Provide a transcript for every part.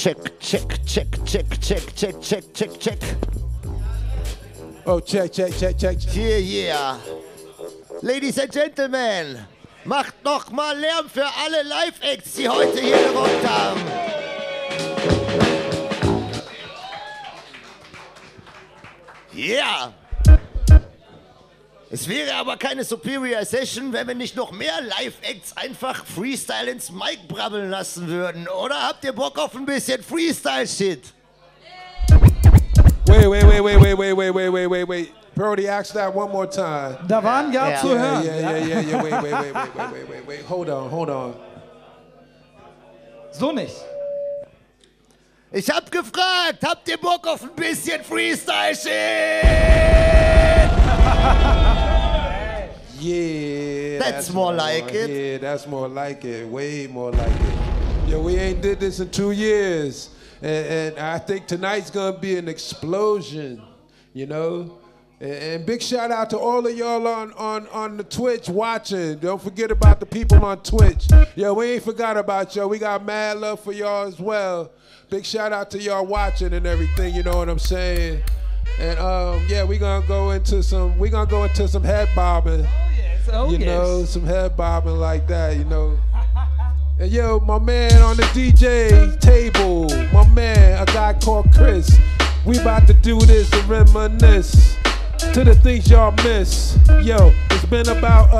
Check. Oh, check. Yeah. Ladies and Gentlemen, macht noch mal Lärm für alle Live-Acts, die heute hier gewohnt haben. Yeah. Es wäre aber keine Superior Session, wenn wir nicht noch mehr Live-Acts einfach Freestyle ins Mic brabbeln lassen würden. Oder habt ihr Bock auf ein bisschen Freestyle-Shit? Wait. Brody, ask that one more time. Da waren ja zu hören. Yeah. Wait. Hold on. So nicht. Ich hab gefragt, habt ihr Bock auf ein bisschen Freestyle-Shit? Yeah, that's more like it. Yeah, that's more like it. Way more like it. Yeah, we ain't did this in 2 years. And I think tonight's gonna be an explosion, you know? And big shout out to all of y'all on the Twitch watching. Don't forget about the people on Twitch. Yo, we ain't forgot about y'all. We got mad love for y'all as well. Big shout out to y'all watching and everything, you know what I'm saying? And yeah, we gonna go into some head bobbing. Oh yes. You know, some head bobbing like that, you know. And yo, my man on the DJ table, my man, a guy called Chris. We about to do this and reminisce to the things y'all miss. Yo, it's been about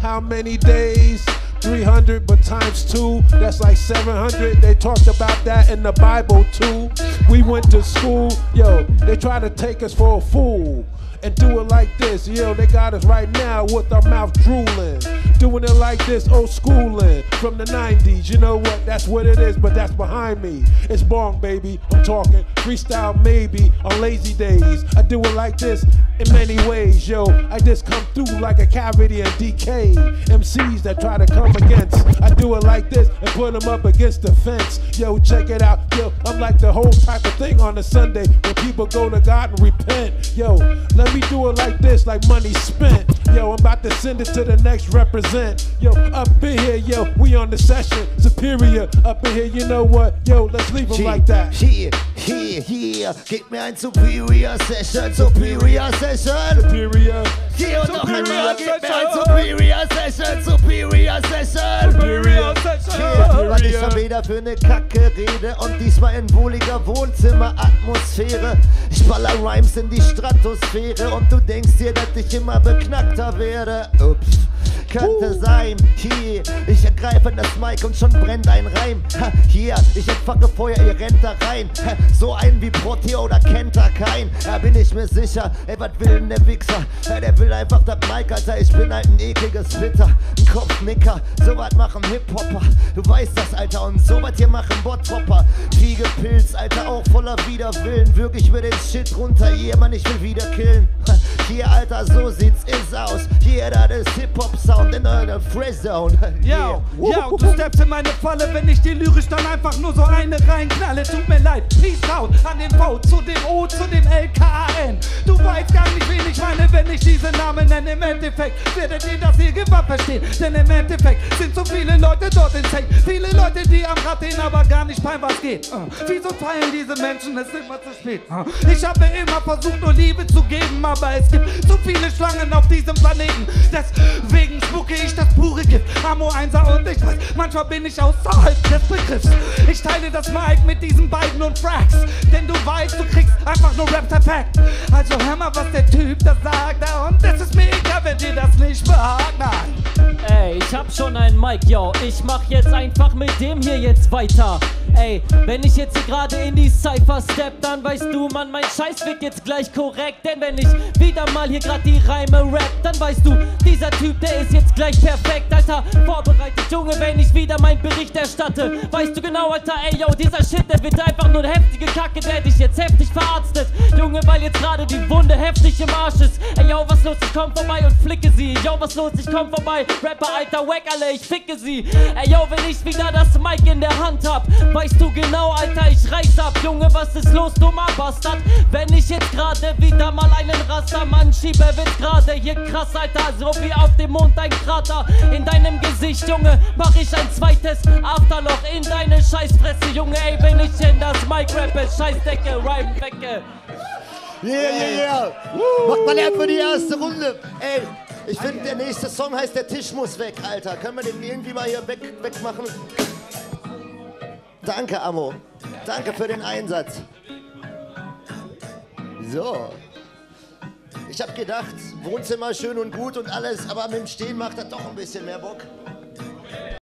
how many days? 300, but times 2, that's like 700. They talked about that in the Bible too. We went to school, yo, they try to take us for a fool and do it like this, yo, they got us right now with our mouth drooling, doing it like this, old schooling from the 90s, you know what, that's what it is, but that's behind me, it's bong, baby, I'm talking freestyle maybe on lazy days, I do it like this in many ways, yo, I just come through like a cavity and decay, MCs that try to come against, I do it like this and put them up against the fence, yo, check it out, yo, I'm like the whole type of thing on a Sunday when people go to God and repent, yo, let me do it like this, like money spent. Yo, I'm about to send it to the next represent. Yo, up in here, yo, we on the session. Superior, up in here, you know what? Yo, let's leave them like that. Here, gib mir ein Superior Session, Superior Session. Superior. Hier und noch einmal, gib mir ein Superior Session, Superior Session. Superior Session. Was ich schon wieder für eine Kacke rede und diesmal in wohliger Wohnzimmeratmosphäre. Ich baller Rhymes in die Stratosphäre. Und du denkst dir, dass ich immer beknackter wäre. Ups, könnte sein. Hier, ich ergreife das Mic und schon brennt ein Reim. Ha, hier, ich entfache Feuer, ihr rennt da rein. Ha, so einen wie Proteo, da kennt da keinen. Da bin ich mir sicher, ey, was will denn der Wichser? Ja, der will einfach das Mic, Alter, ich bin halt ein ekliges Fitter. Ein Kopfnicker, sowas machen Hip-Hopper. Du weißt das, Alter, und sowas hier machen Bottropper. Fliegepilz, Alter, auch voller Widerwillen. Wirklich mir den Shit runter, jemand, ich will wieder killen. Hier, Alter, so sieht's is aus. Hier, das ist Hip-Hop-Sound in einer Fresh-Zone. Yeah. Ja, du steppst in meine Falle, wenn ich dir lyrisch dann einfach nur so eine reinknalle. Tut mir leid, peace out an den V zu dem O zu dem LKN. Du weißt gar nicht, wen ich meine, wenn ich diese Namen nenne. Im Endeffekt werdet ihr das hier gewahr verstehen. Denn im Endeffekt sind so viele Leute dort in Tech. Viele Leute, die am Rad drehen, aber gar nicht fein, was geht. Wieso feilen diese Menschen? Es ist immer zu spät. Ich habe immer versucht, nur Liebe zu geben. Aber es gibt so viele Schlangen auf diesem Planeten. Deswegen spucke ich das pure Gift. Amo 1er und ich weiß, manchmal bin ich außerhalb des Begriffs. Ich teile das Mic mit diesen beiden und Fracks. Denn du weißt, du kriegst einfach nur Rap-Tapack. Also hör mal, was der Typ da sagt. Und es ist mir egal, wenn dir das nicht behagt. Nein. Ey, ich hab schon ein Mic, yo. Ich mach jetzt einfach mit dem hier jetzt weiter. Ey, wenn ich jetzt hier gerade in die Cypher stepp, dann weißt du, Mann, mein Scheiß wird jetzt gleich korrekt. Denn wenn ich wieder mal hier grad die Reime rap, dann weißt du, dieser Typ, der ist jetzt gleich perfekt, Alter, vorbereitet, Junge, wenn ich wieder meinen Bericht erstatte, weißt du genau, Alter, ey, yo, dieser Shit, der wird einfach nur heftige Kacke, der dich jetzt heftig verarztet, Junge, weil jetzt gerade die Wunde heftig im Arsch ist, ey, yo, was los, ich komm vorbei und flicke sie, yo, was los, ich komm vorbei, rap Rapper, alter Wack, Alter, ich ficke sie. Ey, yo, wenn ich wieder das Mic in der Hand hab, weißt du genau, Alter, ich reiß ab. Junge, was ist los, dummer Bastard? Wenn ich jetzt gerade wieder mal einen Rastermann schiebe, wird gerade hier krass, Alter, so wie auf dem Mond ein Krater. In deinem Gesicht, Junge, mach ich ein zweites Afterloch in deine Scheißfresse, Junge, ey, wenn ich in das Mic rappe, Scheißdecke, Rhyme, wecke. Yeah, yeah, yeah. Macht mal Lärm für die erste Runde. Ey, ich finde, der nächste Song heißt Der Tisch muss weg, Alter. Können wir den irgendwie mal hier wegmachen? Danke, Amo. Danke für den Einsatz. So. Ich hab gedacht, Wohnzimmer schön und gut und alles, aber mit dem Stehen macht das doch ein bisschen mehr Bock.